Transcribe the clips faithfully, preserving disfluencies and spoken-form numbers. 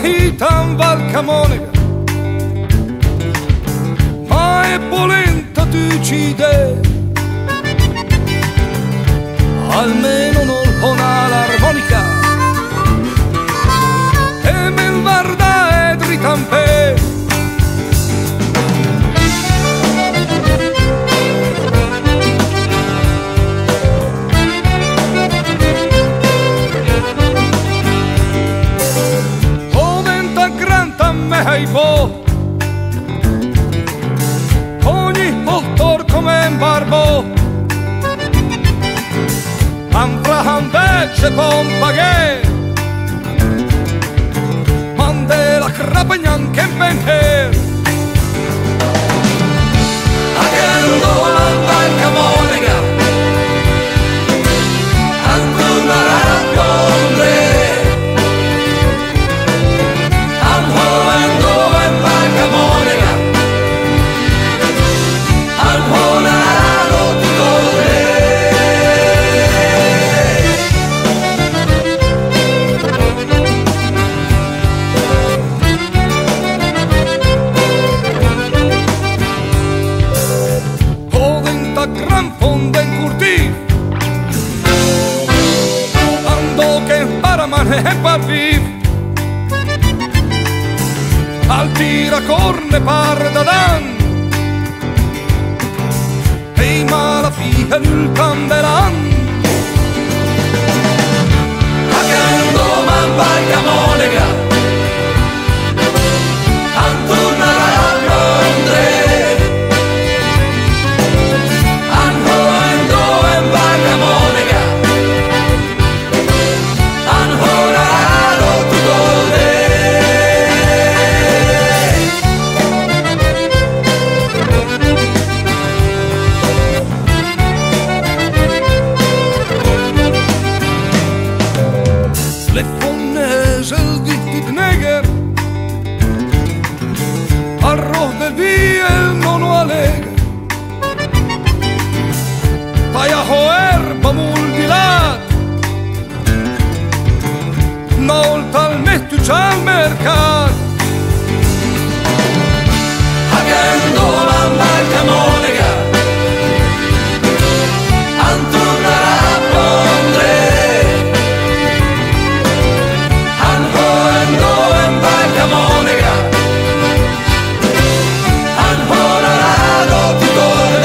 Vita in Val Camonica, ma è polenta ti uccide, almeno non con l'armonica, e me guarda e dritampe. Ogni voltor come un barbo, avrà invece pompaghe, mande la crapagna anche in pente. A che lungo la banca monica, ancora raccontare. Gran fonda in curti, tanto che para mane e paviv, al tiracorne pardadan, prima la figlia il camberan. A che non man barca monica. Al mercato a che non la barca monica Antona a Pondre ancora non in barca monica ancora la dotti torne.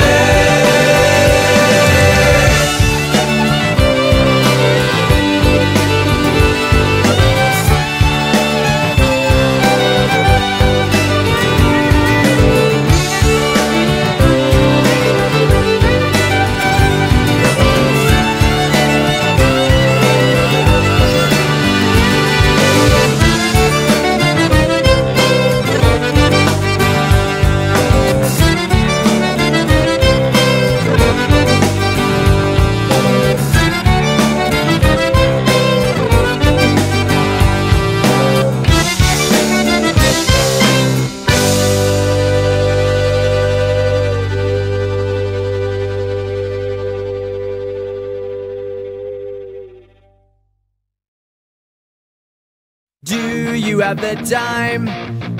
Do you have the time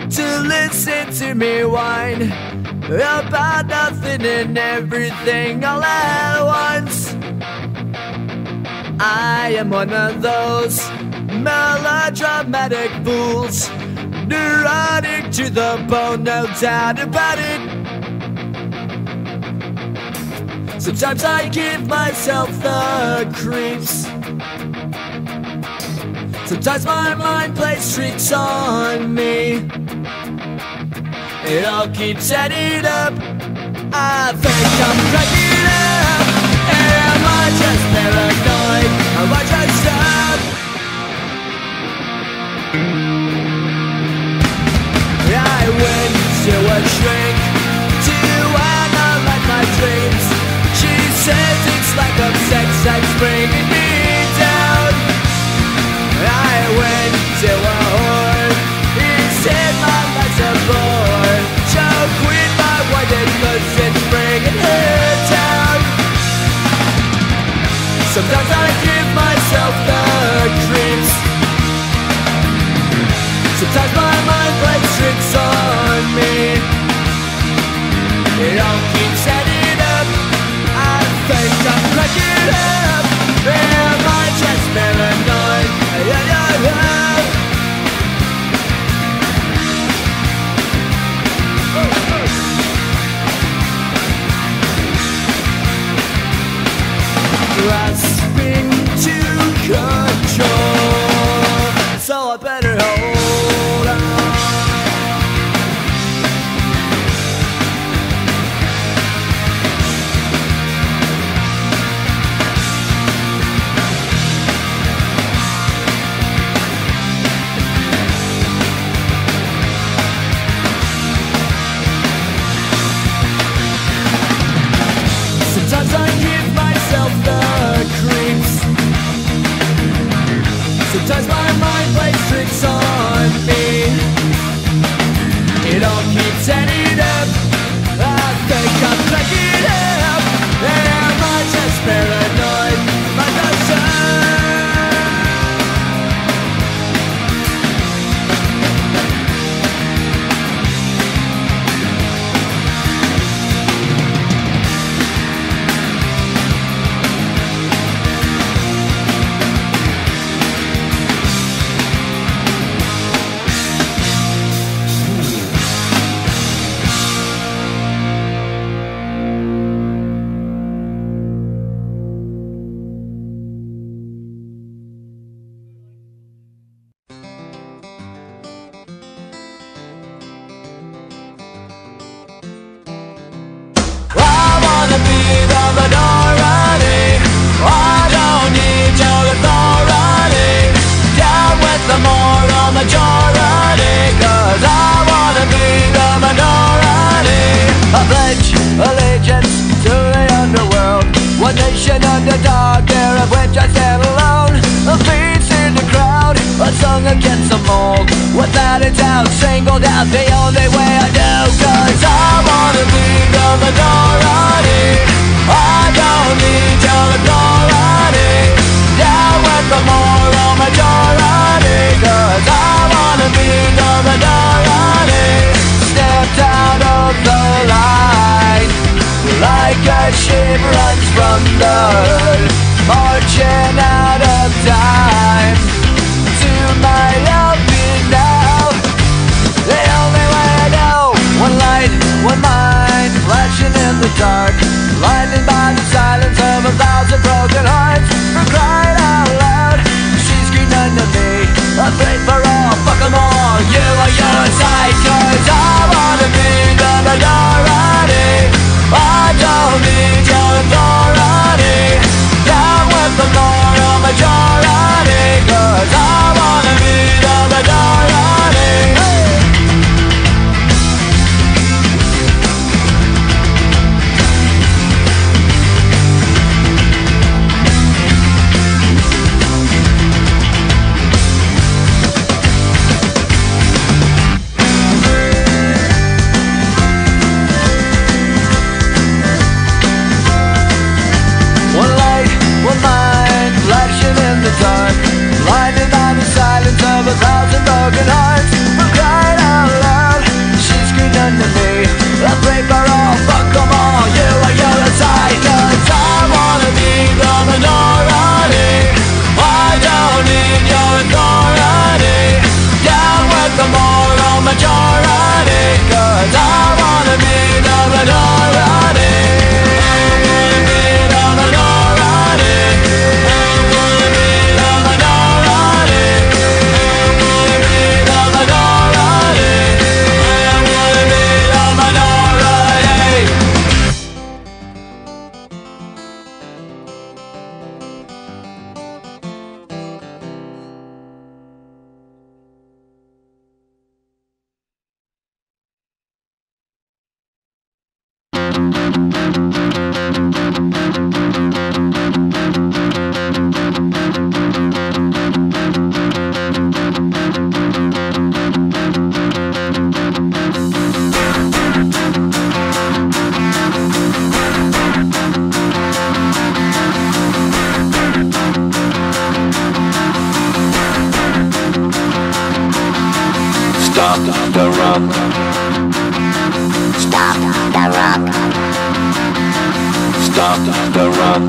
to listen to me whine about nothing and everything all at once? I am one of those melodramatic fools, neurotic to the bone, no doubt about it. Sometimes I give myself the creeps. Sometimes my mind plays tricks on me. It all keeps adding up. I think I'm cracking up. Am I just paranoid? Am I just up? I went to a shrink to analyze my dreams. She says it's lack of sex that's bringing me down. I went to a whore. He said my life's a bore. So quit my wife because it's bringing her down. Sometimes I give myself the creeps. Sometimes my mind plays tricks on me. It all keeps adding up. I think I'm cracking up. Am I just paranoid? Grasping to control, so I better hold on. Sometimes I give myself the creeps. Sometimes my mind plays tricks on me. It all keeps adding up. I think I'm cracking up. Am I just paranoid? My dark, blinded by the Stop the rock. Stop the rock. Stop the rock.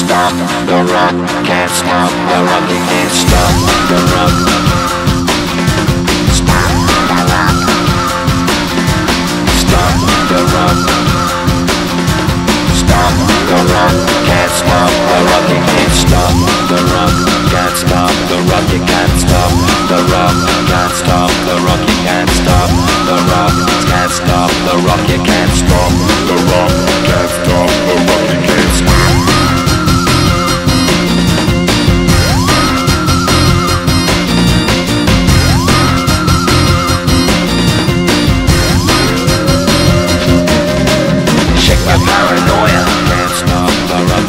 Stop the rock. Can't stop the rock. You can't stop the rock. Stop the rock. Stop the rock. Stop the rock. Can't stop the rock. You can't stop the rock. Can't stop the rock. You can't stop the rock. Stop the rock, you can't stop the rock, can't stop the rock, you can't stop the rock, can't stop the rock, you can't stop. Shake my paranoia, can't stop the rock.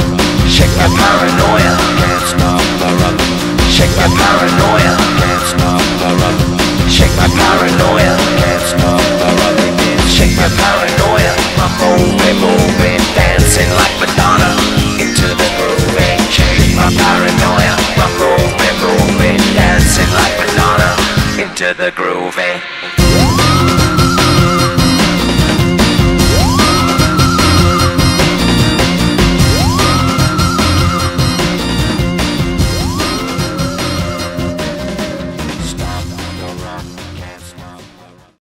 Shake my paranoia, can't stop the rock. Shake my paranoia, can't stop the rock. Shake my paranoia, can't stop the rock again. Shake my paranoia, I'm moving, moving, dancing like Madonna into the groove. Shake my paranoia, I'm moving, moving, dancing like Madonna into the groove.